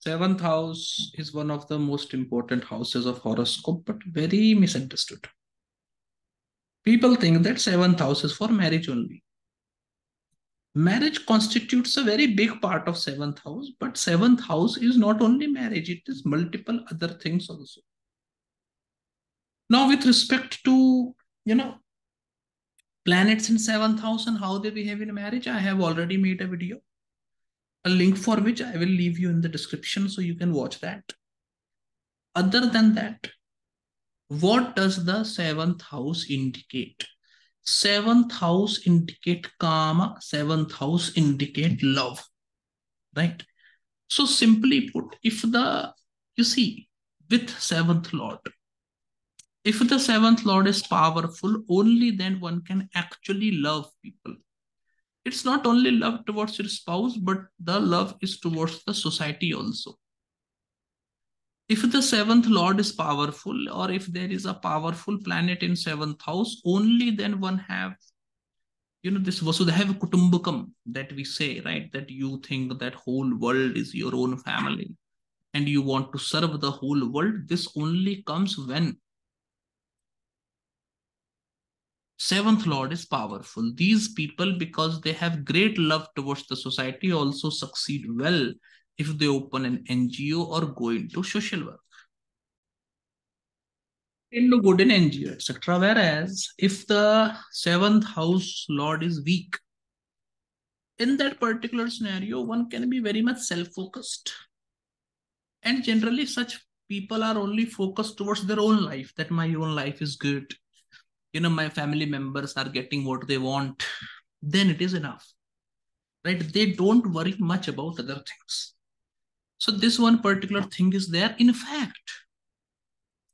Seventh house is one of the most important houses of horoscope, but very misunderstood. People think that seventh house is for marriage only. Marriage constitutes a very big part of seventh house, but seventh house is not only marriage, it is multiple other things also. Now with respect to, planets in seventh house and how they behave in marriage, I have already made a video, a link for which I will leave you in the description so you can watch that. Other than that, what does the seventh house indicate? Seventh house indicate karma, seventh house indicate love, right? So simply put, with seventh lord, if the seventh lord is powerful, only then one can actually love people. It's not only love towards your spouse, but the love is towards the society also. If the seventh lord is powerful, or if there is a powerful planet in seventh house, only then one have, this Vasudhaiva Kutumbakam that we say, right? That you think that whole world is your own family and you want to serve the whole world. This only comes when seventh lord is powerful. These people, because they have great love towards the society, also succeed well if they open an NGO or go into social work, into good in NGO, etc. Whereas if the seventh house lord is weak, in that particular scenario, one can be very much self-focused. And generally such people are only focused towards their own life, that my own life is good. My family members are getting what they want, then it is enough, right? They don't worry much about other things. So this one particular thing is there. In fact,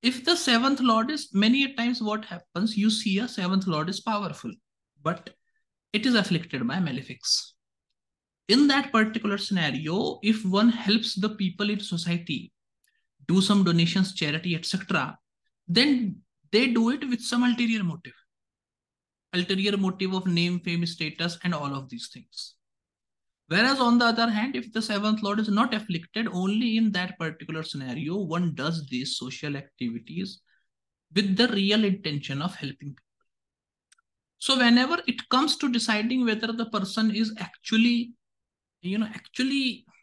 if the seventh lord is, many times what happens, you see a seventh lord is powerful, but it is afflicted by malefics. In that particular scenario, if one helps the people in society, do some donations, charity, etc., then they do it with some ulterior motive of name, fame, status, and all of these things. Whereas on the other hand, if the seventh lord is not afflicted, only in that particular scenario, one does these social activities with the real intention of helping people. So whenever it comes to deciding whether the person is actually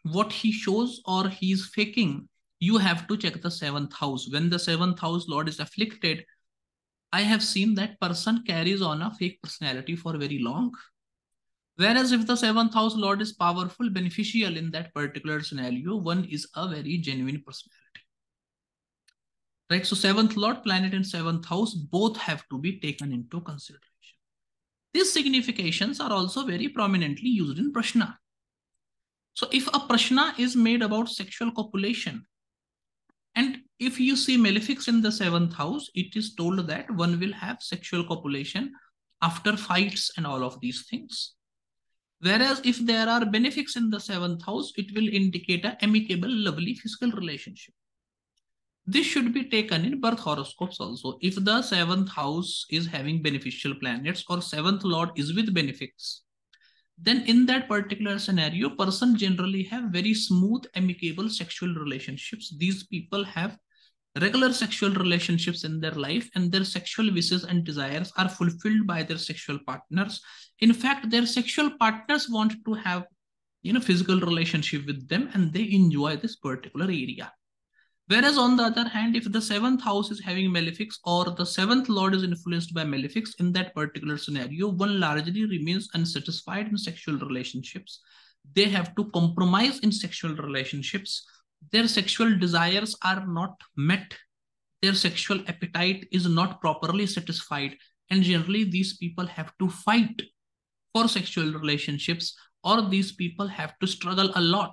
what he shows or he is faking, you have to check the seventh house. When the seventh house lord is afflicted, I have seen that person carries on a fake personality for very long. Whereas if the seventh house lord is powerful, beneficial in that particular scenario, one is a very genuine personality, right? So seventh lord, planet in seventh house, both have to be taken into consideration. These significations are also very prominently used in prashna. So if a prashna is made about sexual copulation, and if you see malefics in the seventh house, it is told that one will have sexual copulation after fights and all of these things. Whereas if there are benefics in the seventh house, it will indicate an amicable, lovely physical relationship. This should be taken in birth horoscopes also. If the seventh house is having beneficial planets or seventh lord is with benefics, then in that particular scenario, person generally have very smooth, amicable sexual relationships. These people have regular sexual relationships in their life, and their sexual wishes and desires are fulfilled by their sexual partners. In fact, their sexual partners want to have, physical relationship with them, and they enjoy this particular area. Whereas on the other hand, if the seventh house is having malefics or the seventh lord is influenced by malefics, in that particular scenario, one largely remains unsatisfied in sexual relationships. They have to compromise in sexual relationships. Their sexual desires are not met. Their sexual appetite is not properly satisfied. And generally, these people have to fight for sexual relationships, or these people have to struggle a lot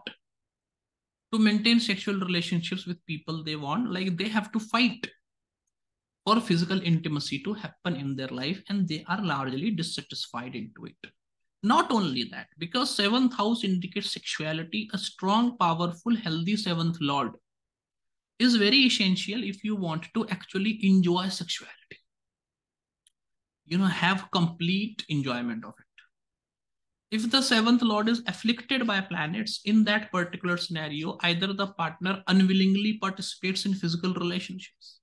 to maintain sexual relationships with people they want. Like, they have to fight for physical intimacy to happen in their life, and they are largely dissatisfied into it. Not only that, because seventh house indicates sexuality, a strong, powerful, healthy seventh lord is very essential if you want to actually enjoy sexuality, have complete enjoyment of it. If the seventh lord is afflicted by planets, in that particular scenario, either the partner unwillingly participates in physical relationships,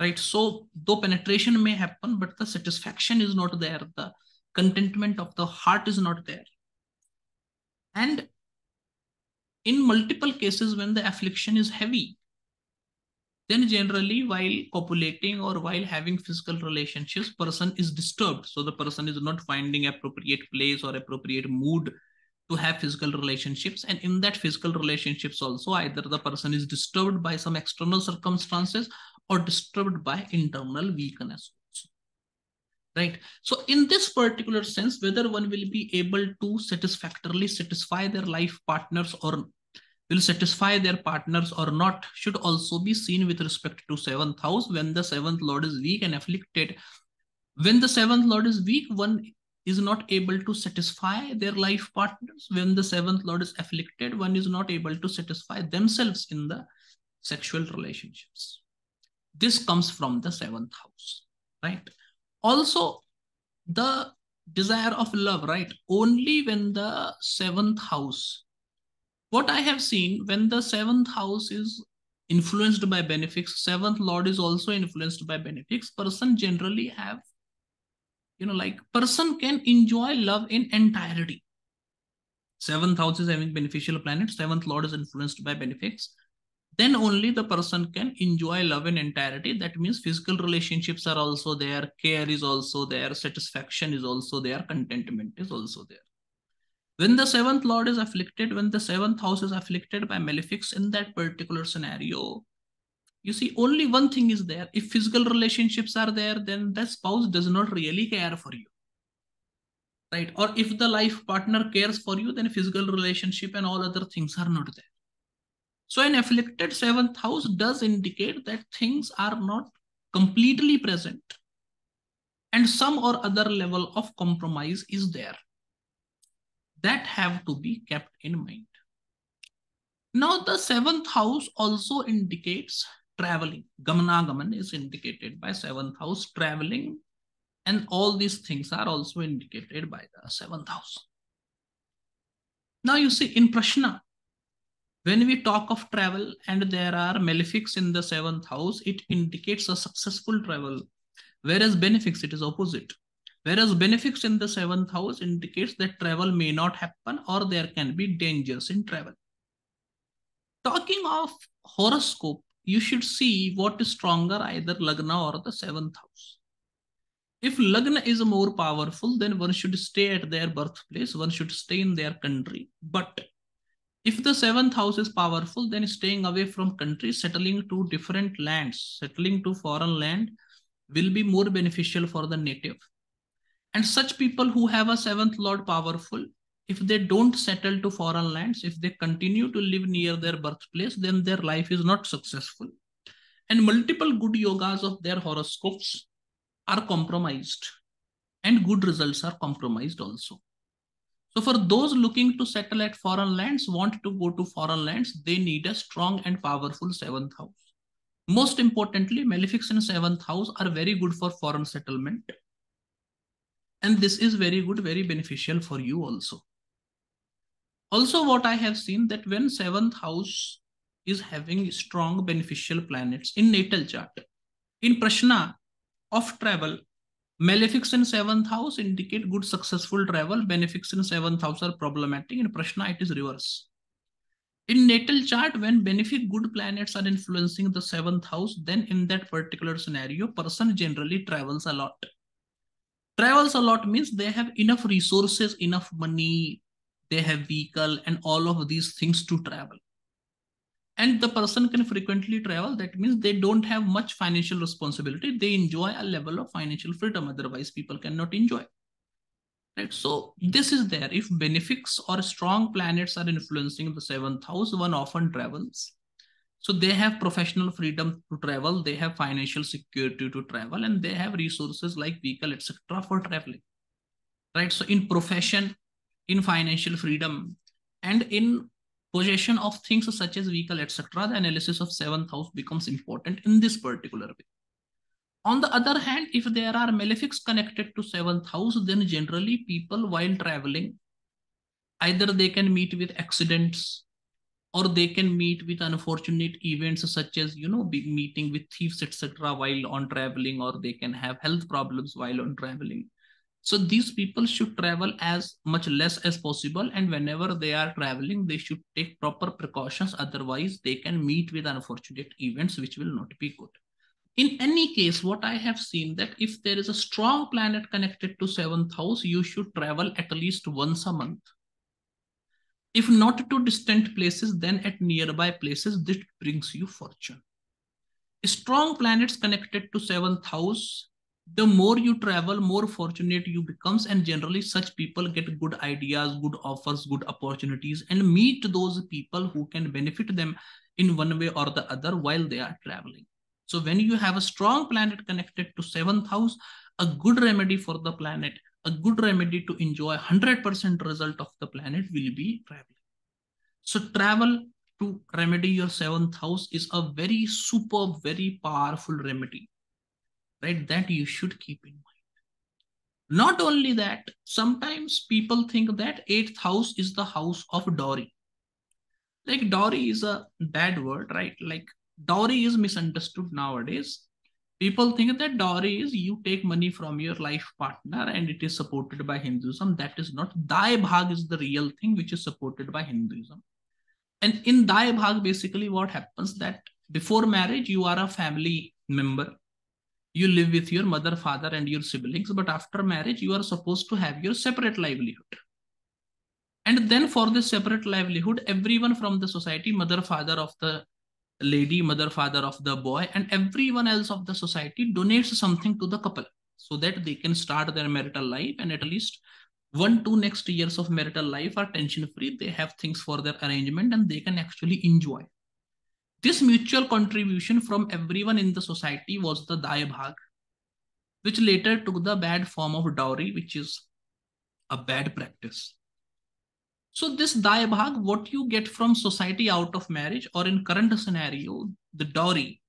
right? So though penetration may happen, but the satisfaction is not there. The contentment of the heart is not there. And in multiple cases, when the affliction is heavy, then generally while copulating or while having physical relationships, person is disturbed. So the person is not finding appropriate place or appropriate mood to have physical relationships. And in that physical relationships also, either the person is disturbed by some external circumstances or disturbed by internal weakness. Right. So in this particular sense, whether one will be able to satisfactorily satisfy their life partners or will satisfy their partners or not should also be seen with respect to seventh house. When the seventh lord is weak and afflicted, when the seventh lord is weak, one is not able to satisfy their life partners. When the seventh lord is afflicted, one is not able to satisfy themselves in the sexual relationships. This comes from the seventh house, right? Also, the desire of love, right? Only when the seventh house, what I have seen, when the seventh house is influenced by benefics, seventh lord is also influenced by benefics, person generally have, person can enjoy love in entirety. Seventh house is having beneficial planet, seventh lord is influenced by benefics. Then only the person can enjoy love in entirety. That means physical relationships are also there, care is also there, satisfaction is also there, contentment is also there. When the seventh lord is afflicted, when the seventh house is afflicted by malefics, in that particular scenario, you see, only one thing is there. If physical relationships are there, then the spouse does not really care for you, right? Or if the life partner cares for you, then physical relationship and all other things are not there. So an afflicted seventh house does indicate that things are not completely present and some or other level of compromise is there. That have to be kept in mind. Now the seventh house also indicates traveling. Gamanagaman is indicated by seventh house, traveling, and all these things are also indicated by the seventh house. Now you see in Prashna, when we talk of travel and there are malefics in the seventh house, it indicates a successful travel. Whereas benefics, it is opposite. Whereas benefics in the seventh house indicates that travel may not happen or there can be dangers in travel. Talking of horoscope, you should see what is stronger, either Lagna or the seventh house. If Lagna is more powerful, then one should stay at their birthplace, one should stay in their country. But if the seventh house is powerful, then staying away from country, settling to different lands, settling to foreign land will be more beneficial for the native. And such people who have a seventh lord powerful, if they don't settle to foreign lands, if they continue to live near their birthplace, then their life is not successful. And multiple good yogas of their horoscopes are compromised and good results are compromised also. So for those looking to settle at foreign lands, want to go to foreign lands, they need a strong and powerful seventh house. Most importantly, malefics in seventh house are very good for foreign settlement. And this is very good, very beneficial for you also. Also, what I have seen that when seventh house is having strong beneficial planets in natal chart, in Prashna of travel, malefics in seventh house indicate good successful travel. Benefics in seventh house are problematic. In Prashna, it is reverse. In natal chart, when benefic good planets are influencing the seventh house, then in that particular scenario, person generally travels a lot. Travels a lot means they have enough resources, enough money, they have vehicle and all of these things to travel. And the person can frequently travel. That means they don't have much financial responsibility. They enjoy a level of financial freedom. Otherwise, people cannot enjoy. Right? So this is there. If benefics or strong planets are influencing the seventh house, one often travels. So they have professional freedom to travel. They have financial security to travel. And they have resources like vehicle, etc. for traveling. Right? So in profession, in financial freedom, and in possession of things such as vehicle, etc., the analysis of seventh house becomes important in this particular way. On the other hand, if there are malefics connected to 7th house, then generally people while traveling, either they can meet with accidents or they can meet with unfortunate events such as, you know, meeting with thieves, etc. while on traveling, or they can have health problems while on traveling. So these people should travel as much less as possible. And whenever they are traveling, they should take proper precautions. Otherwise, they can meet with unfortunate events, which will not be good. In any case, what I have seen that if there is a strong planet connected to 7th house, you should travel at least once a month. If not to distant places, then at nearby places, this brings you fortune. Strong planets connected to 7th house, the more you travel, more fortunate you become. And generally such people get good ideas, good offers, good opportunities, and meet those people who can benefit them in one way or the other while they are traveling. So when you have a strong planet connected to 7th house, a good remedy for the planet, a good remedy to enjoy 100% result of the planet will be traveling. So travel to remedy your 7th house is a very superb, very powerful remedy, right? That you should keep in mind. Not only that, sometimes people think that 8th house is the house of dowry. Like dowry is a bad word, right? Like dowry is misunderstood nowadays. People think that dowry is you take money from your life partner and it is supported by Hinduism. That is not. Dai Bhag is the real thing which is supported by Hinduism. And in Dai Bhag, basically what happens that before marriage, you are a family member. You live with your mother, father and your siblings. But after marriage, you are supposed to have your separate livelihood. And then for this separate livelihood, everyone from the society, mother, father of the lady, mother, father of the boy, and everyone else of the society donates something to the couple so that they can start their marital life, and at least 1-2 next years of marital life are tension-free. They have things for their arrangement and they can actually enjoy. This mutual contribution from everyone in the society was the Dai Bhag, which later took the bad form of dowry, which is a bad practice. So this Dai Bhag, what you get from society out of marriage, or in current scenario, the dowry,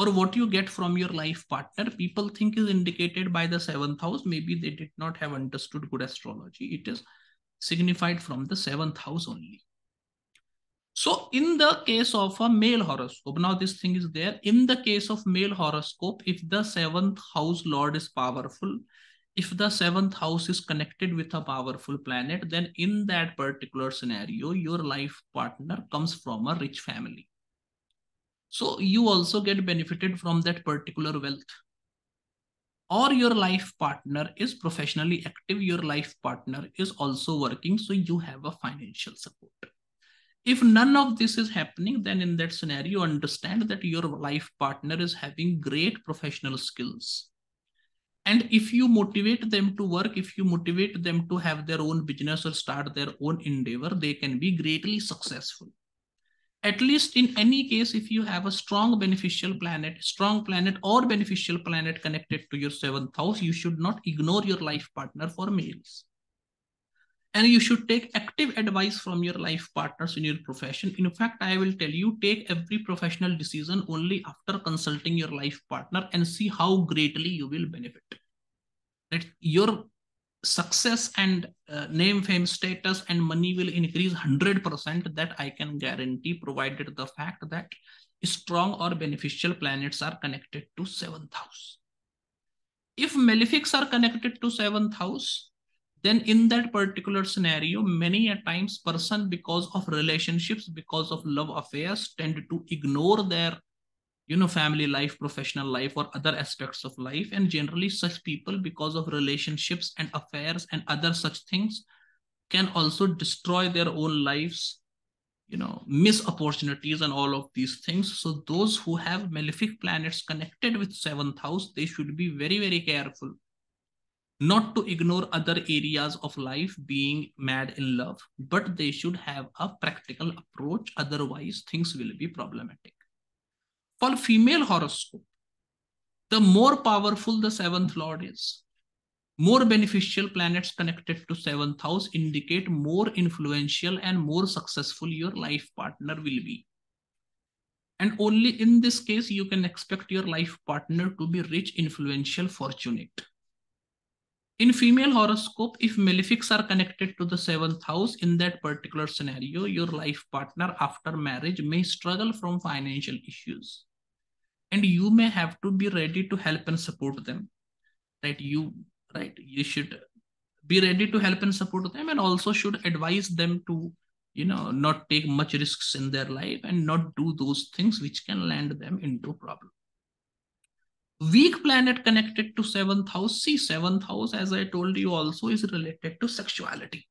or what you get from your life partner, people think is indicated by the 7th house. Maybe they did not have understood good astrology. It is signified from the 7th house only. So in the case of a male horoscope, now this thing is there. In the case of male horoscope, if the 7th house lord is powerful, if the 7th house is connected with a powerful planet, then in that particular scenario, your life partner comes from a rich family. So you also get benefited from that particular wealth. Or your life partner is professionally active, your life partner is also working, so you have a financial support. If none of this is happening, then in that scenario, understand that your life partner is having great professional skills. And if you motivate them to work, if you motivate them to have their own business or start their own endeavor, they can be greatly successful. At least in any case, if you have a strong beneficial planet, or beneficial planet connected to your 7th house, you should not ignore your life partner for males. And you should take active advice from your life partners in your profession. In fact, I will tell you, take every professional decision only after consulting your life partner and see how greatly you will benefit. That your success and name, fame, status and money will increase 100%. That I can guarantee, provided the fact that strong or beneficial planets are connected to 7th house. If malefics are connected to 7th house, then in that particular scenario, many a times person, because of relationships, because of love affairs, tend to ignore their, family life, professional life or other aspects of life. And generally such people, because of relationships and affairs and other such things, can also destroy their own lives, miss opportunities and all of these things. So those who have malefic planets connected with 7th house, they should be very, very careful not to ignore other areas of life, being mad in love, but they should have a practical approach. Otherwise, things will be problematic. For female horoscope, the more powerful the 7th lord is, more beneficial planets connected to 7th house indicate more influential and more successful your life partner will be. And only in this case, you can expect your life partner to be rich, influential, fortunate. In female horoscope, if malefics are connected to the 7th house, in that particular scenario, your life partner after marriage may struggle from financial issues. And you may have to be ready to help and support them. You should be ready to help and support them, and also should advise them to, not take much risks in their life and not do those things which can land them into problem. Weak planet connected to 7th house. See, 7th house, as I told you also, is related to sexuality.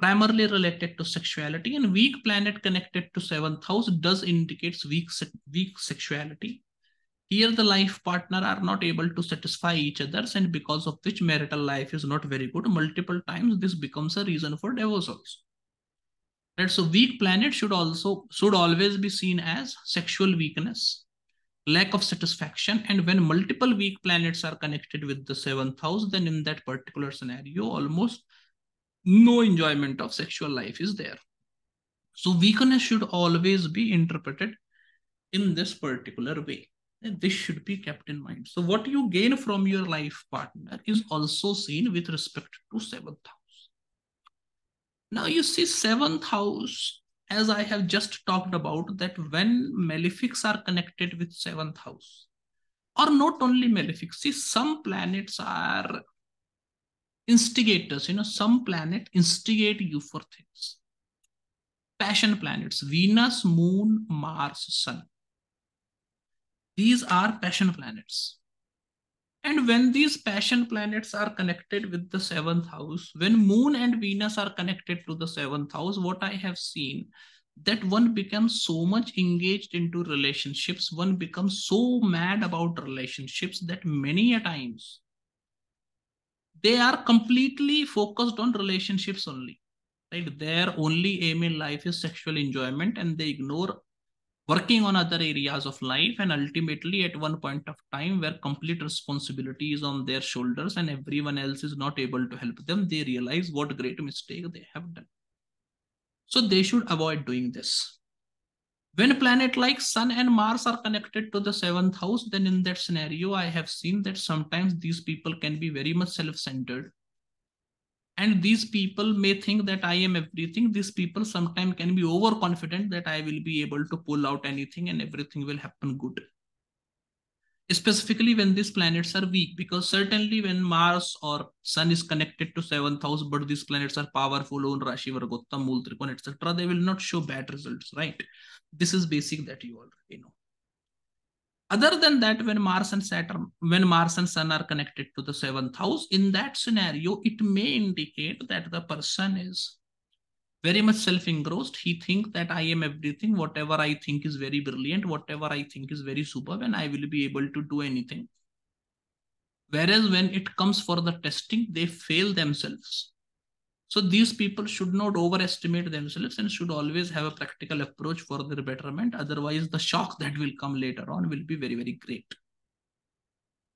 Primarily related to sexuality, and weak planet connected to 7th house does indicates weak sexuality. Here the life partner are not able to satisfy each other's, and because of which marital life is not very good. Multiple times this becomes a reason for divorce also. Right? So weak planet should always be seen as sexual weakness, lack of satisfaction. And when multiple weak planets are connected with the 7th house, then in that particular scenario, almost no enjoyment of sexual life is there. So weakness should always be interpreted in this particular way. And this should be kept in mind. So what you gain from your life partner is also seen with respect to 7th house. Now you see 7th house, as I have just talked about, that when malefics are connected with 7th house, or not only malefics, see, some planets are instigators, some planet instigate you for things. Passion planets, Venus, Moon, Mars, Sun. These are passion planets. And when these passion planets are connected with the 7th house, when Moon and Venus are connected to the 7th house, what I have seen, that one becomes so much engaged into relationships, one becomes so mad about relationships that many a times they are completely focused on relationships only. Right? Their only aim in life is sexual enjoyment, and they ignore working on other areas of life, and ultimately at one point of time where complete responsibility is on their shoulders and everyone else is not able to help them, they realize what great mistake they have done. So they should avoid doing this. When a planet like Sun and Mars are connected to the 7th house, then in that scenario, I have seen that sometimes these people can be very much self-centered. And these people may think that I am everything. These people sometimes can be overconfident that I will be able to pull out anything and everything will happen good. Specifically when these planets are weak, because certainly when Mars or Sun is connected to 7th house, but these planets are powerful, on Rashi, Vargotta, Mool, Trikon, etc., they will not show bad results, right? This is basic that you already know. Other than that, when Mars and Sun are connected to the 7th house, in that scenario, it may indicate that the person is very much self-engrossed. He thinks that I am everything. Whatever I think is very brilliant, whatever I think is very superb, and I will be able to do anything. Whereas when it comes for the testing, they fail themselves. So these people should not overestimate themselves and should always have a practical approach for their betterment. Otherwise, the shock that will come later on will be very, very great.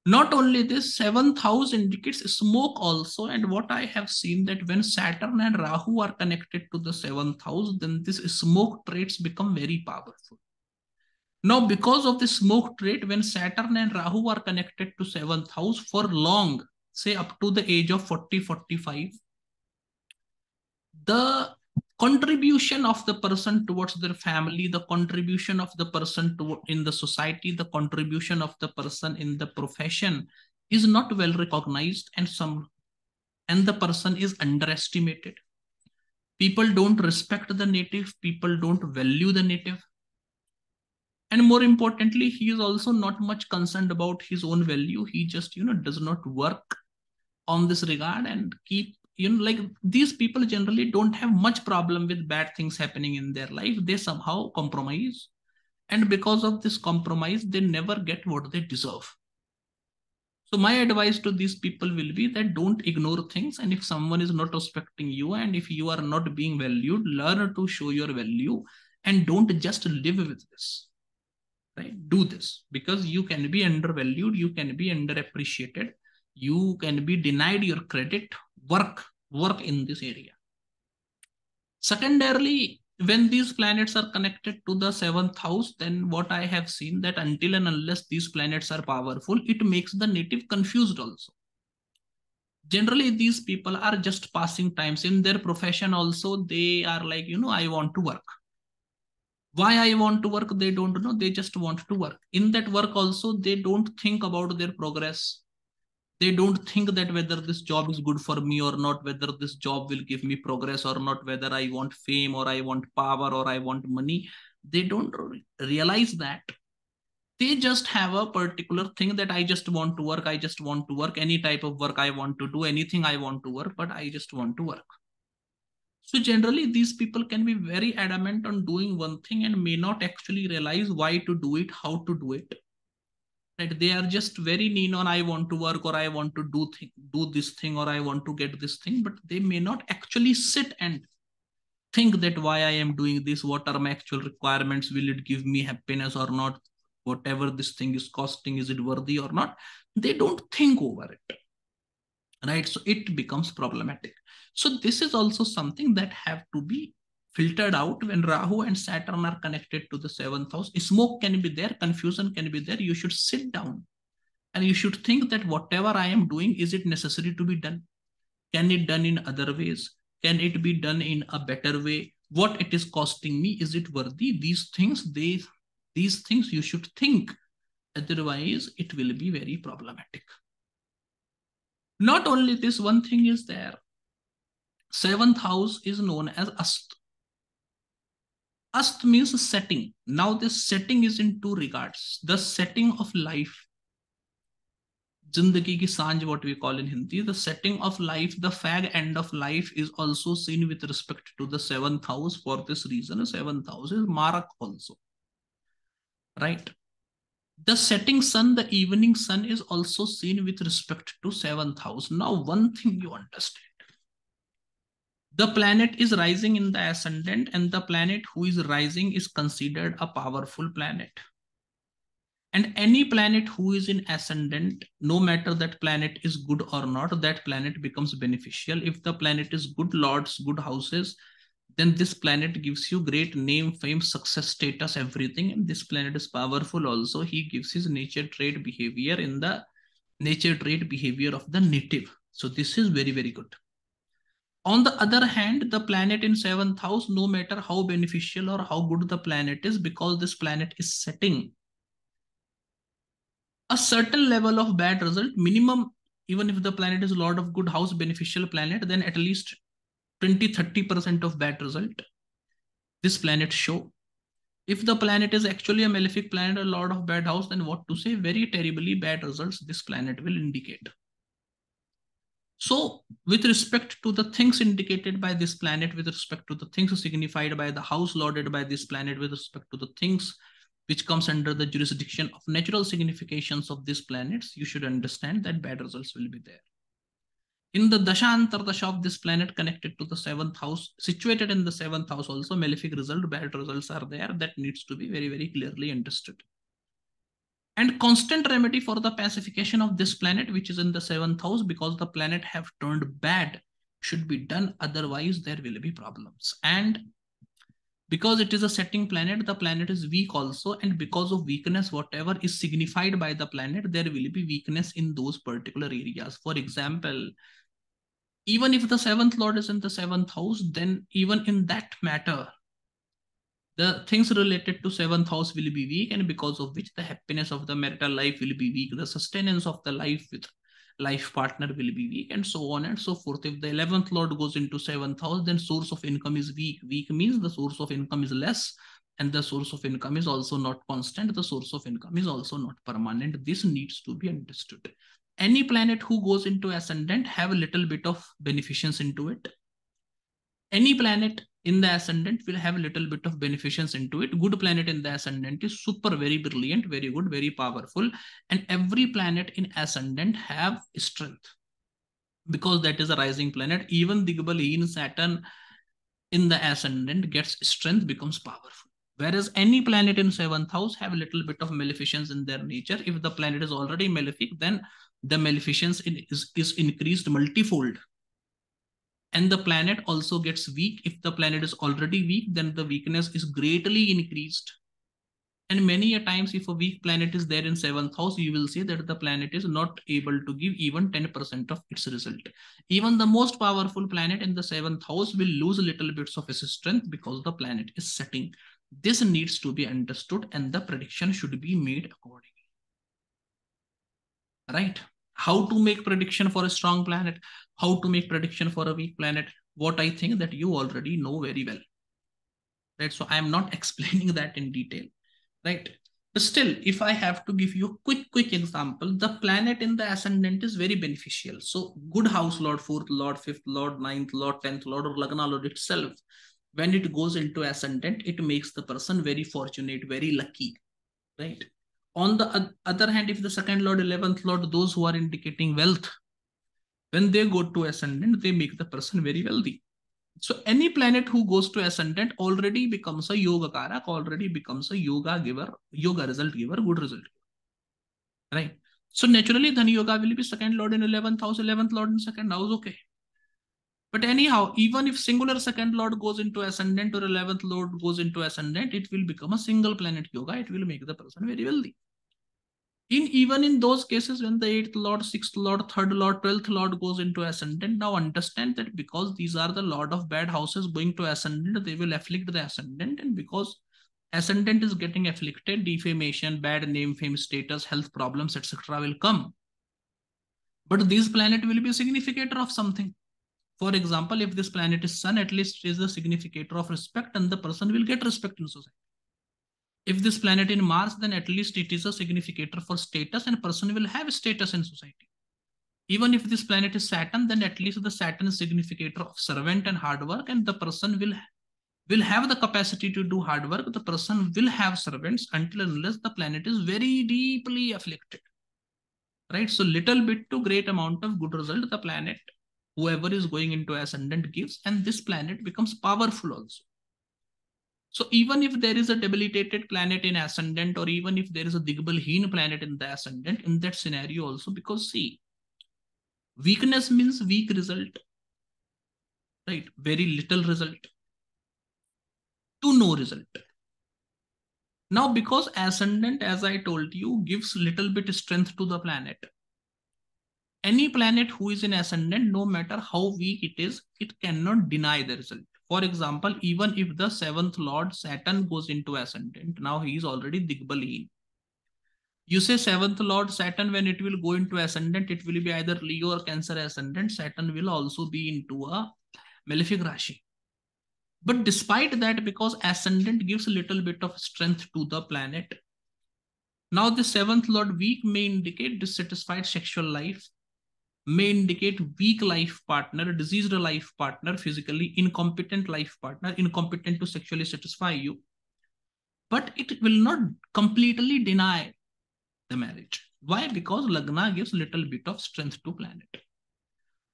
Not only this, 7th house indicates smoke also. And what I have seen that when Saturn and Rahu are connected to the 7th house, then these smoke traits become very powerful. Now, because of this smoke trait, when Saturn and Rahu are connected to 7th house for long, say up to the age of 40-45, the contribution of the person towards their family, the contribution of the person in the society, the contribution of the person in the profession is not well recognized, and the person is underestimated. People don't respect the native, people don't value the native. And more importantly, he is also not much concerned about his own value. He just, does not work on this regard and keep these people generally don't have much problem with bad things happening in their life. They somehow compromise. And because of this compromise, they never get what they deserve. So my advice to these people will be that don't ignore things. And if someone is not respecting you, and if you are not being valued, learn to show your value and don't just live with this. Right? Do this, because you can be undervalued. You can be underappreciated. You can be denied your credit. Work in this area. Secondarily, when these planets are connected to the seventh house, then what I have seen that until and unless these planets are powerful, it makes the native confused also. Generally, these people are just passing times in their profession also. They are like, you know, I want to work. Why I want to work, they don't know. They just want to work. In that work also, they don't think about their progress. They don't think that whether this job is good for me or not, whether this job will give me progress or not, whether I want fame or I want power or I want money. They don't realize that. They just have a particular thing that I just want to work. I just want to work any type of work I want to do, anything I want to work, but I just want to work. So generally, these people can be very adamant on doing one thing and may not actually realize why to do it, how to do it. Right? They are just very lean on I want to work or I want to do this thing or I want to get this thing, but they may not actually sit and think that why I am doing this, what are my actual requirements, will it give me happiness or not, whatever this thing is costing, is it worthy or not? They don't think over it. Right? So it becomes problematic. So this is also something that have to be filtered out when Rahu and Saturn are connected to the seventh house. Smoke can be there, confusion can be there. You should sit down and you should think that whatever I am doing, is it necessary to be done? Can it be done in other ways? Can it be done in a better way? What it is costing me, is it worthy? These things, these things you should think. Otherwise, it will be very problematic. Not only this, one thing is there. Seventh house is known as Ast. Ast means setting. Now this setting is in two regards. The setting of life, Zindagi ki Sanj, what we call in Hindi, the setting of life, the fag end of life is also seen with respect to the seventh house. For this reason, seventh house is Marak also. Right? The setting sun, the evening sun is also seen with respect to seventh house. Now one thing you understand. The planet is rising in the ascendant and the planet who is rising is considered a powerful planet. And any planet who is in ascendant, no matter that planet is good or not, that planet becomes beneficial. If the planet is good lords, good houses, then this planet gives you great name, fame, success, status, everything. And this planet is powerful also. He gives his nature trait behavior in the nature trait behavior of the native. So this is very, very good. On the other hand, the planet in seventh house, no matter how beneficial or how good the planet is, because this planet is setting, a certain level of bad result, minimum, even if the planet is lord of good house, beneficial planet, then at least 20–30% of bad result, this planet show. If the planet is actually a malefic planet, a lord of bad house, then what to say? Very terribly bad results this planet will indicate. So with respect to the things indicated by this planet, with respect to the things signified by the house lauded by this planet, with respect to the things which comes under the jurisdiction of natural significations of these planets, you should understand that bad results will be there. In the Dasha-Antardasha of this planet connected to the seventh house, situated in the seventh house also, malefic result, bad results are there. That needs to be very, very clearly understood. And constant remedy for the pacification of this planet, which is in the seventh house, because the planet have turned bad, should be done. Otherwise, there will be problems. And because it is a setting planet, the planet is weak also. And because of weakness, whatever is signified by the planet, there will be weakness in those particular areas. For example, even if the seventh lord is in the seventh house, then even in that matter, the things related to seventh house will be weak, and because of which the happiness of the marital life will be weak. The sustenance of the life with life partner will be weak, and so on and so forth. If the 11th lord goes into seventh house, then source of income is weak. Weak means the source of income is less, and the source of income is also not constant. The source of income is also not permanent. This needs to be understood. Any planet who goes into ascendant have a little bit of beneficence into it. Any planet in the ascendant will have a little bit of beneficence into it. Good planet in the ascendant is super, very brilliant, very good, very powerful. And every planet in ascendant have strength because that is a rising planet. Even Digbalheen Saturn in the ascendant gets strength, becomes powerful. Whereas any planet in seventh house have a little bit of maleficence in their nature. If the planet is already malefic, then the maleficence is increased multifold. and the planet also gets weak. If the planet is already weak, then the weakness is greatly increased. And many a times if a weak planet is there in 7th house, you will see that the planet is not able to give even 10% of its result. Even the most powerful planet in the 7th house will lose little bits of its strength because the planet is setting. This needs to be understood and the prediction should be made accordingly. Right? How to make prediction for a strong planet? How to make prediction for a weak planet? What I think that you already know very well. Right? So I am not explaining that in detail. Right? But still, if I have to give you a quick example, the planet in the ascendant is very beneficial. So good house lord, 4th lord, 5th lord, 9th lord, 10th lord or Lagna lord itself, when it goes into ascendant, it makes the person very fortunate, very lucky. Right? On the other hand, if the 2nd lord, 11th lord, those who are indicating wealth, when they go to ascendant, they make the person very wealthy. So any planet who goes to ascendant already becomes a yogakara, already becomes a yoga giver, yoga result giver, good result. Right? So naturally, Dhani Yoga will be 2nd lord in 11th house, 11th lord in 2nd house, okay. But anyhow, even if singular 2nd lord goes into ascendant or 11th lord goes into ascendant, it will become a single planet yoga. It will make the person very wealthy. Even in those cases, when the 8th lord, 6th lord, 3rd lord, 12th lord goes into ascendant, now understand that because these are the lord of bad houses going to ascendant, they will afflict the ascendant. And because ascendant is getting afflicted, defamation, bad name, fame, status, health problems, etc. will come. But this planet will be a significator of something. For example, if this planet is sun, at least is the significator of respect and the person will get respect in society. If this planet in Mars, then at least it is a significator for status and person will have status in society. Even if this planet is Saturn, then at least the Saturn is significator of servant and hard work and the person will have the capacity to do hard work. The person will have servants until and unless the planet is very deeply afflicted. Right? So little bit to great amount of good result the planet, whoever is going into ascendant gives, and this planet becomes powerful also. So even if there is a debilitated planet in ascendant, or even if there is a digbalheen planet in the ascendant, in that scenario also, because see, weakness means weak result, right? Very little result to no result. Now, because ascendant, as I told you, gives little bit strength to the planet. Any planet who is in ascendant, no matter how weak it is, it cannot deny the result. For example, even if the 7th lord Saturn goes into ascendant, now he is already digbalheen. You say 7th lord Saturn, when it will go into ascendant, it will be either Leo or Cancer ascendant. Saturn will also be into a malefic Rashi. But despite that, because ascendant gives a little bit of strength to the planet, now the 7th lord weak may indicate dissatisfied sexual life, may indicate weak life partner, diseased life partner, physically incompetent life partner, incompetent to sexually satisfy you. But it will not completely deny the marriage. Why? Because Lagna gives little bit of strength to planet.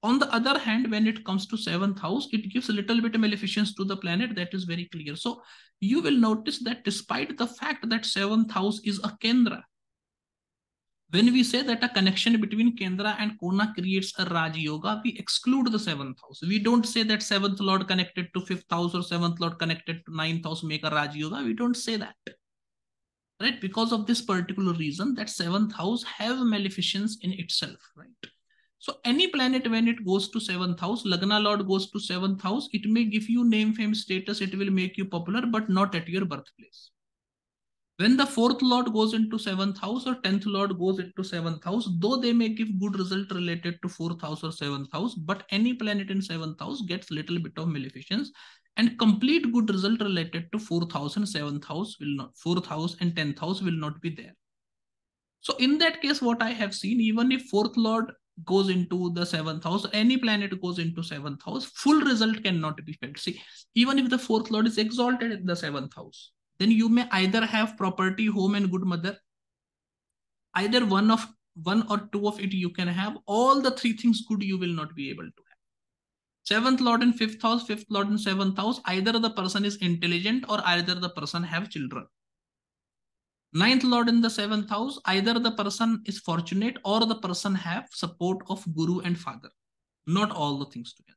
On the other hand, when it comes to 7th house, it gives a little bit of maleficence to the planet. That is very clear. So you will notice that despite the fact that 7th house is a Kendra, when we say that a connection between Kendra and Kona creates a Raj Yoga, we exclude the 7th house. We don't say that 7th lord connected to 5th house or 7th lord connected to 9th house make a Raj Yoga. We don't say that. Right? Because of this particular reason that 7th house have maleficence in itself. Right? So any planet when it goes to 7th house, Lagna lord goes to 7th house, it may give you name, fame, status, it will make you popular, but not at your birthplace. When the 4th lord goes into 7th house or 10th lord goes into 7th house, though they may give good result related to 4th house or 7th house, but any planet in 7th house gets little bit of maleficence, and complete good result related to 4th house and 7th house will not, 4th house and 10th house will not be there. So in that case, what I have seen, even if 4th lord goes into the 7th house, any planet goes into 7th house, full result cannot be felt. See, even if the 4th lord is exalted in the 7th house, then you may either have property, home and good mother. Either one or two of it you can have. All the three things good you will not be able to have. 7th lord in 5th house, 5th lord in 7th house, either the person is intelligent or either the person have children. 9th lord in the 7th house, either the person is fortunate or the person have support of guru and father. Not all the things together.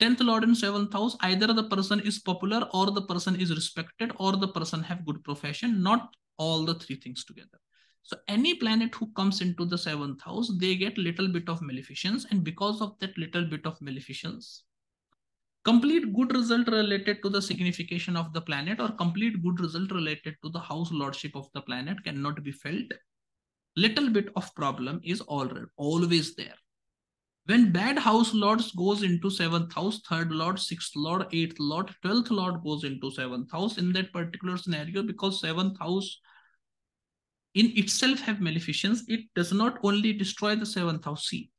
10th Lord and 7th house, either the person is popular or the person is respected or the person have good profession, not all the three things together. So any planet who comes into the 7th house, they get little bit of maleficence, and because of that little bit of maleficence, complete good result related to the signification of the planet or complete good result related to the house lordship of the planet cannot be felt. Little bit of problem is always there. When bad house lords goes into 7th house, 3rd lord, 6th lord, 8th lord, 12th lord goes into 7th house in that particular scenario, because 7th house in itself have maleficence, it does not only destroy the 7th house. See,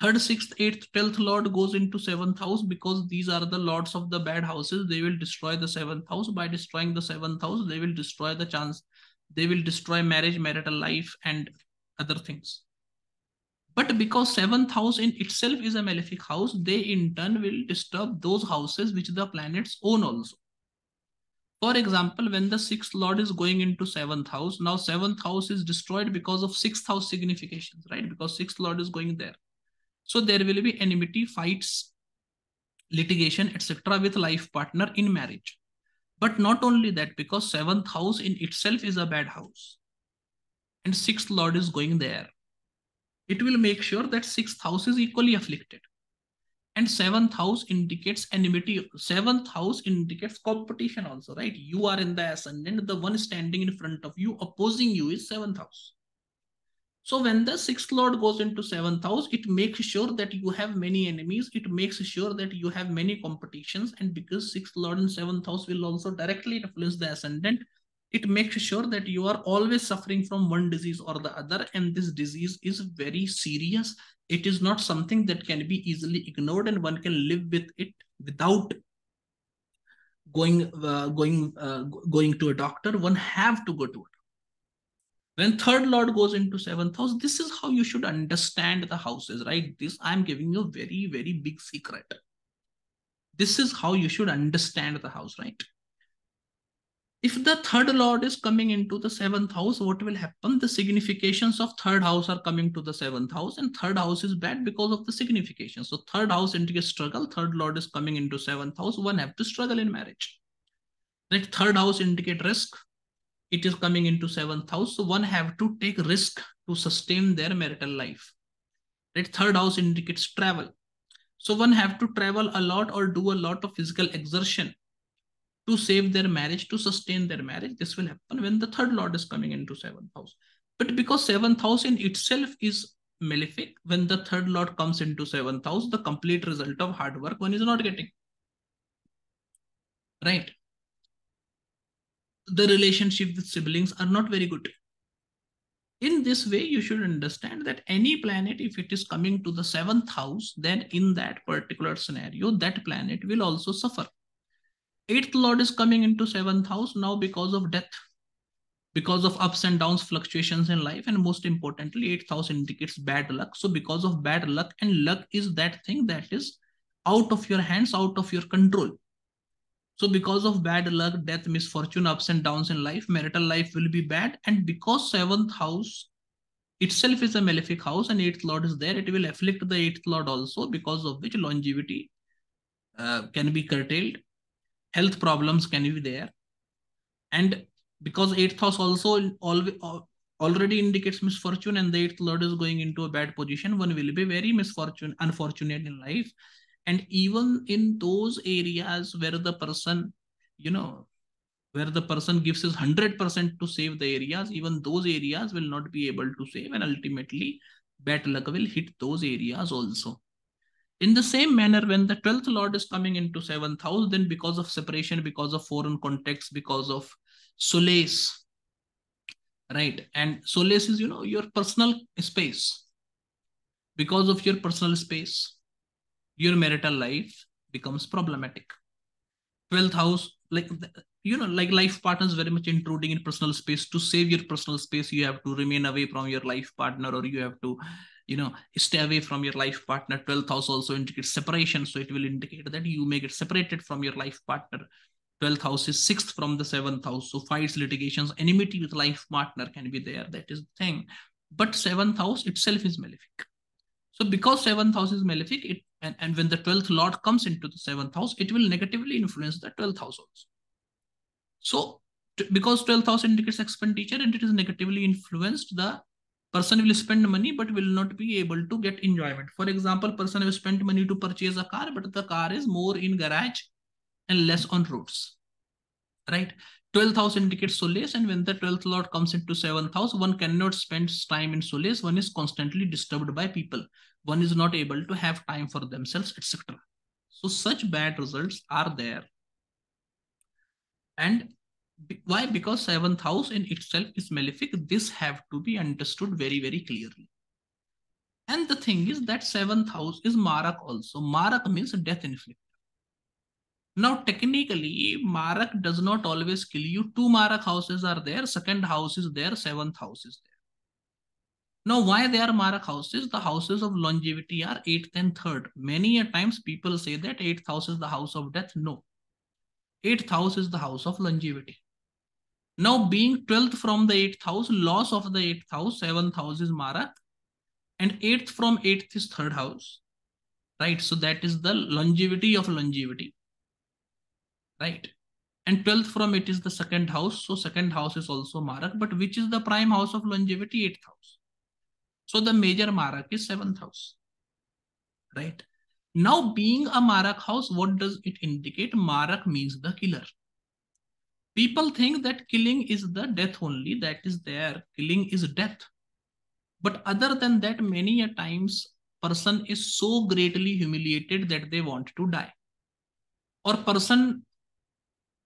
3rd, 6th, 8th, 12th lord goes into 7th house because these are the lords of the bad houses. They will destroy the 7th house. By destroying the 7th house, they will destroy the chance. They will destroy marriage, marital life and other things. But because 7th house in itself is a malefic house, they in turn will disturb those houses which the planets own also. For example, when the 6th lord is going into 7th house, now 7th house is destroyed because of 6th house significations, right? Because 6th lord is going there. So there will be enmity, fights, litigation, etc. with life partner in marriage. But not only that, because 7th house in itself is a bad house and 6th lord is going there, it will make sure that 6th house is equally afflicted. And 7th house indicates enmity. 7th house indicates competition also, right? You are in the ascendant, the one standing in front of you, opposing you is 7th house. So when the 6th lord goes into 7th house, it makes sure that you have many enemies. It makes sure that you have many competitions. And because 6th lord and 7th house will also directly influence the ascendant, it makes sure that you are always suffering from one disease or the other. And this disease is very serious. It is not something that can be easily ignored, and one can live with it without going to a doctor. One have to go to it. When 3rd lord goes into 7th house, this is how you should understand the houses, right? This I'm giving you a very, very big secret. This is how you should understand the house, right? If the 3rd lord is coming into the 7th house, what will happen? The significations of 3rd house are coming to the 7th house, and 3rd house is bad because of the signification. So 3rd house indicates struggle. 3rd lord is coming into 7th house. One have to struggle in marriage. That 3rd house indicates risk. It is coming into 7th house, so one have to take risk to sustain their marital life. Right? 3rd house indicates travel. So one have to travel a lot or do a lot of physical exertion to save their marriage, to sustain their marriage. This will happen when the 3rd lord is coming into 7th house. But because 7th house in itself is malefic, when the 3rd lord comes into 7th house, the complete result of hard work one is not getting. Right? The relationship with siblings are not very good. In this way, you should understand that any planet, if it is coming to the 7th house, then in that particular scenario, that planet will also suffer. 8th lord is coming into 7th house now because of death, because of ups and downs, fluctuations in life. And most importantly, 8th house indicates bad luck. So because of bad luck, and luck is that thing that is out of your hands, out of your control. So because of bad luck, death, misfortune, ups and downs in life, marital life will be bad. And because 7th house itself is a malefic house and 8th lord is there, it will afflict the 8th lord also, because of which longevity can be curtailed, health problems can be there. And because 8th house also already indicates misfortune, and the 8th lord is going into a bad position, one will be very unfortunate in life. And even in those areas where the person, where the person gives his 100% to save the areas, even those areas will not be able to save. And ultimately, bad luck will hit those areas also. In the same manner, when the 12th lord is coming into 7th house, then because of separation, because of foreign contacts, because of solace, right? And solace is, your personal space. Because of your personal space, your marital life becomes problematic. 12th house, like life partners very much intruding in personal space. To save your personal space, you have to remain away from your life partner, or you have to, stay away from your life partner. 12th house also indicates separation. So it will indicate that you may get separated from your life partner. 12th house is 6th from the 7th house. So fights, litigations, enmity with life partner can be there. That is the thing. But 7th house itself is malefic. So because seventh house is malefic, and when the 12th lord comes into the 7th house, it will negatively influence the 12th house also. So because 12th house indicates expenditure and it is negatively influenced, the person will spend money but will not be able to get enjoyment. For example, person will spend money to purchase a car, but the car is more in garage and less on roads, right? 12th house indicates solace, and when the 12th lord comes into 7th house, one cannot spend time in solace. One is constantly disturbed by people. One is not able to have time for themselves, etc. So such bad results are there. And why? Because 7th house in itself is malefic. This have to be understood very, very clearly. And the thing is that 7th house is Marak also. Marak means death inflicted. Now, technically, Marak does not always kill you. Two Marak houses are there. 2nd house is there. 7th house is there. Now, why they are Marak houses? The houses of longevity are 8th and 3rd. Many a times people say that 8th house is the house of death. No. 8th house is the house of longevity. Now, being 12th from the 8th house, loss of the 8th house, 7th house is Marak. And 8th from 8th is 3rd house. Right? So, that is the longevity of longevity. Right? And 12th from it is the 2nd house. So 2nd house is also Marak. But which is the prime house of longevity? 8th house. So the major Marak is 7th house. Right? Now, being a Marak house, what does it indicate? Marak means the killer. People think that killing is the death only. That is there. Killing is death. But other than that, many a times person is so greatly humiliated that they want to die. Or person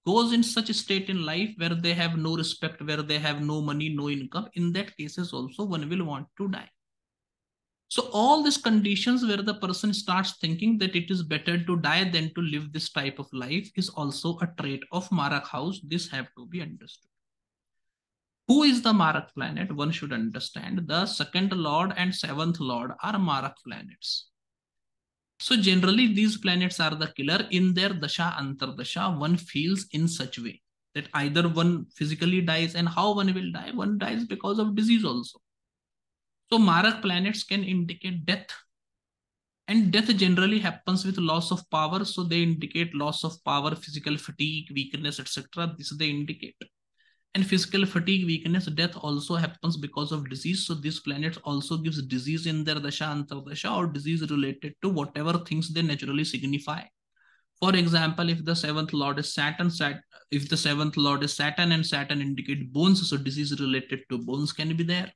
goes in such a state in life where they have no respect, where they have no money, no income. In that cases also one will want to die. So all these conditions where the person starts thinking that it is better to die than to live this type of life is also a trait of Marak house. This have to be understood. Who is the Marak planet? One should understand the 2nd lord and 7th lord are Marak planets. So generally, these planets are the killer. In their dasha, antardasha, one feels in such way that either one physically dies, and how one will die? One dies because of disease also. So Marak planets can indicate death. And death generally happens with loss of power. So they indicate loss of power, physical fatigue, weakness, etc. This they indicate. And physical fatigue, weakness, death also happens because of disease. So these planets also gives disease in their dasha, antardasha, or disease related to whatever things they naturally signify. For example, if the 7th lord is Saturn, and Saturn indicate bones, so disease related to bones can be there.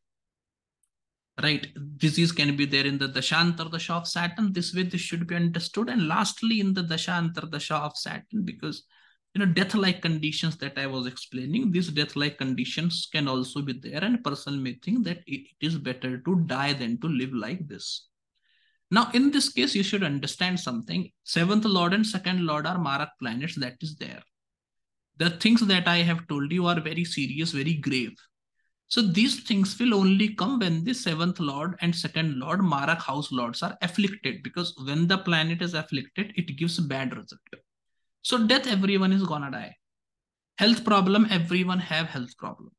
Right? Disease can be there in the dasha, antardasha of Saturn. This way, this should be understood. And lastly, in the dasha, antardasha of Saturn, because death-like conditions that I was explaining, these death-like conditions can also be there, and person may think that it is better to die than to live like this. Now, in this case, you should understand something. 7th Lord and 2nd Lord are Marak planets. That is there. The things that I have told you are very serious, very grave. So these things will only come when the 7th Lord and 2nd Lord, Marak house lords, are afflicted, because when the planet is afflicted, it gives bad result. So death, everyone is gonna die. Health problem, everyone have health problem.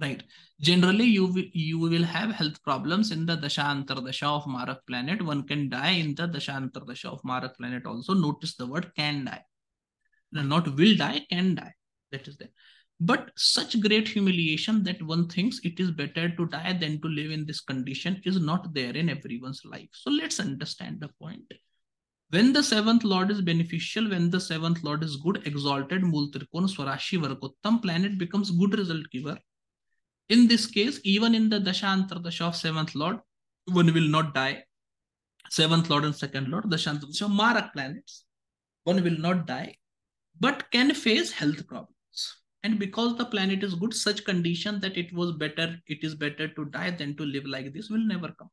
Right? Generally, you will have health problems in the dasha, antardasha of Marak planet. One can die in the dasha, antardasha of Marak planet also. Notice the word can die. No, not will die, can die. That is there. But such great humiliation that one thinks it is better to die than to live in this condition is not there in everyone's life. So let's understand the point. When the 7th lord is beneficial, when the 7th lord is good, exalted, Multrikon, Swarashi, Varkottam, planet becomes good result giver. In this case, even in the dasha, antardasha of 7th lord, one will not die. 7th lord and 2nd lord, dasha, antardasha, Marak planets, one will not die, but can face health problems. And because the planet is good, such condition that it is better to die than to live like this will never come.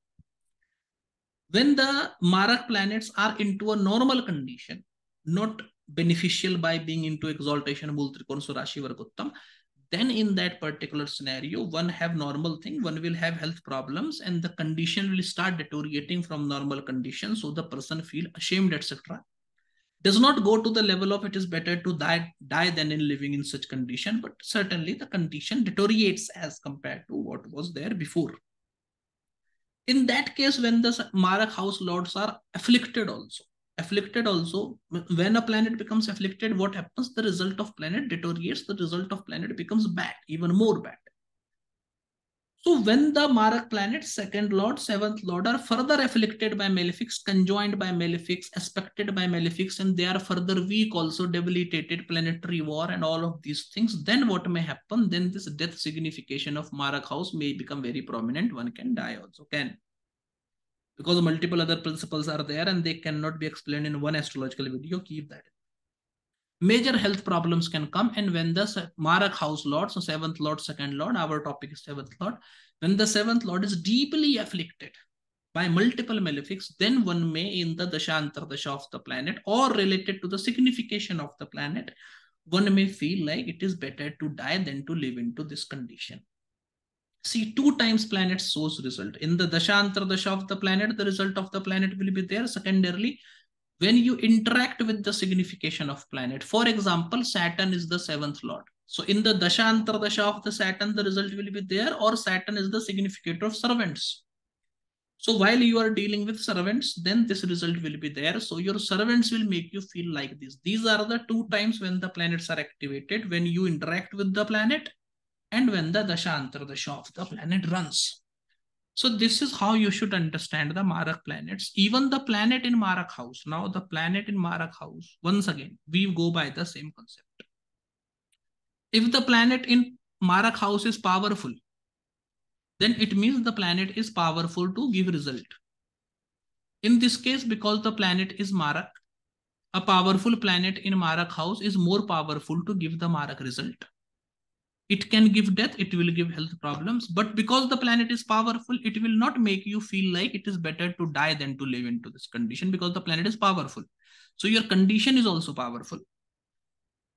When the Marak planets are into a normal condition, not beneficial by being into exaltation, Multrikon, Surashi, Vargottam, then in that particular scenario, one have normal thing, one will have health problems, and the condition will start deteriorating from normal conditions. So the person feel ashamed, etc. Does not go to the level of it is better to die than in living in such condition, but certainly the condition deteriorates as compared to what was there before. In that case, when the Marak house lords are afflicted also, when a planet becomes afflicted, what happens? The result of planet deteriorates, the result of planet becomes bad, even more bad. So when the Marak planet, second lord, seventh lord are further afflicted by malefics, conjoined by malefics, aspected by malefics, and they are further weak also, debilitated, planetary war and all of these things, then what may happen? Then this death signification of Marak house may become very prominent. One can die also, because multiple other principles are there and they cannot be explained in one astrological video. Keep that. Major health problems can come, and when the Marak house lord, so 7th lord, 2nd lord, our topic is 7th lord, when the 7th lord is deeply afflicted by multiple malefics, then one may in the Dashantar Dasha of the planet or related to the signification of the planet, one may feel like it is better to die than to live into this condition. See, 2 times planet source result. In the Dashantar Dasha of the planet, the result of the planet will be there. Secondarily, when you interact with the signification of planet, for example, Saturn is the 7th lord. So in the Dashantar Dasha of the Saturn, the result will be there, or Saturn is the significator of servants. So while you are dealing with servants, then this result will be there. So your servants will make you feel like this. These are the 2 times when the planets are activated, when you interact with the planet and when the Dashantar Dasha of the planet runs. So this is how you should understand the Marak planets, even the planet in Marak house. Now the planet in Marak house, once again, we go by the same concept. If the planet in Marak house is powerful, then it means the planet is powerful to give result. In this case, because the planet is Marak, a powerful planet in Marak house is more powerful to give the Marak result. It can give death, it will give health problems, but because the planet is powerful, it will not make you feel like it is better to die than to live into this condition, because the planet is powerful. So your condition is also powerful,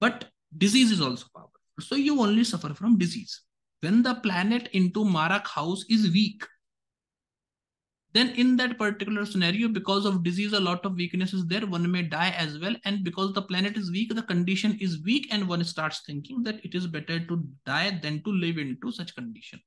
but disease is also powerful. So you only suffer from disease. When the planet into Marak house is weak, then in that particular scenario, because of disease, a lot of weakness is there, one may die as well. And because the planet is weak, the condition is weak, and one starts thinking that it is better to die than to live into such condition.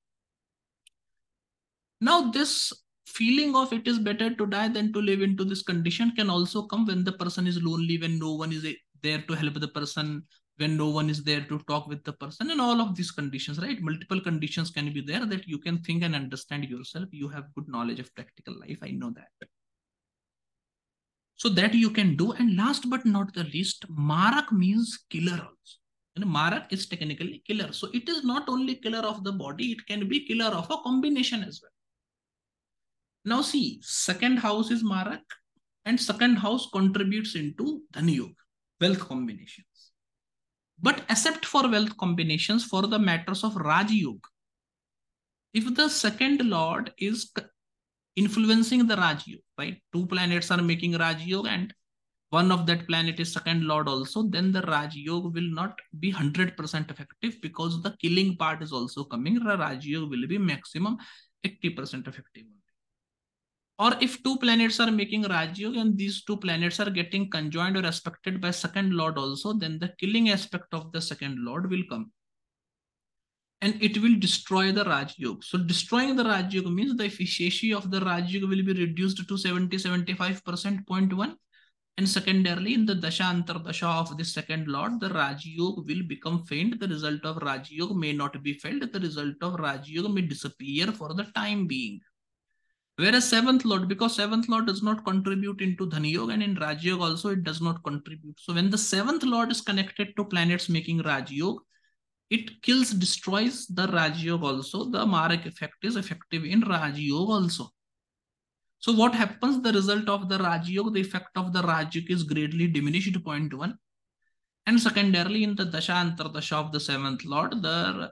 Now, this feeling of it is better to die than to live into this condition can also come when the person is lonely, when no one is there to help the person, when no one is there to talk with the person, and all of these conditions, right? Multiple conditions can be there that you can think and understand yourself. You have good knowledge of practical life. I know that. So that you can do. And last but not the least, Marak means killer also. And Marak is technically killer. So it is not only killer of the body, it can be killer of a combination as well. Now see, second house is Marak, and second house contributes into Dhanyoga, wealth combination. But except for wealth combinations, for the matters of Rajyog, if the second lord is influencing the Rajyog, right? 2 planets are making Rajyog and one of that planet is second lord also, then the Rajyog will not be 100% effective because the killing part is also coming. The Rajyog will be maximum 80% effective. Or if 2 planets are making Rajyog and these 2 planets are getting conjoined or aspected by second lord also, then the killing aspect of the second lord will come. And it will destroy the Rajyog. So destroying the Rajyog means the efficiency of the Rajyog will be reduced to 70-75%.1. And secondarily, in the Dashantar Dasha of the second lord, the Rajyog will become faint. The result of Rajyog may not be felt. The result of Rajyog may disappear for the time being. Whereas 7th Lord, because 7th Lord does not contribute into Dhanyoga, and in Rajyog also it does not contribute. So when the 7th Lord is connected to planets making Rajyog, it kills, destroys the Rajyog also. The Marak effect is effective in Rajyog also. So what happens? The result of the Rajyog, the effect of the Rajyog is greatly diminished, 0.1. And secondarily, in the Dashantar Dasha of the 7th Lord, the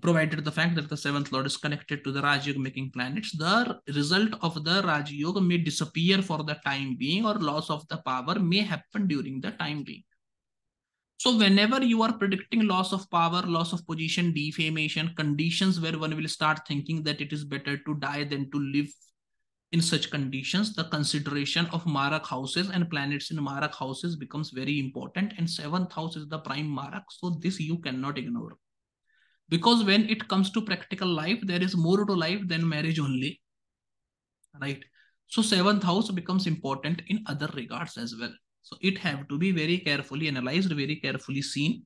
provided the fact that the 7th Lord is connected to the Rajyog making planets, the result of the Rajyog may disappear for the time being, or loss of the power may happen during the time being. So whenever you are predicting loss of power, loss of position, defamation, conditions where one will start thinking that it is better to die than to live in such conditions, the consideration of Marak houses and planets in Marak houses becomes very important, and 7th house is the prime Marak. So this you cannot ignore. Because when it comes to practical life, there is more to life than marriage only. right? So seventh house becomes important in other regards as well. So it have to be very carefully analyzed, very carefully seen,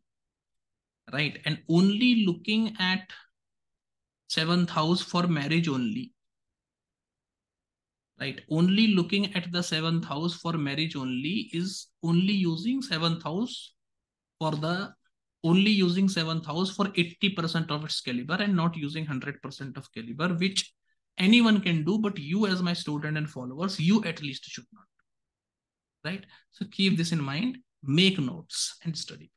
right? And only looking at seventh house for marriage only, right? Only looking at the seventh house for marriage only is only using seventh house for the, only using seventh house for 80% of its caliber and not using 100% of caliber, which anyone can do, but you as my student and followers, you at least should not, right? So keep this in mind, make notes and study.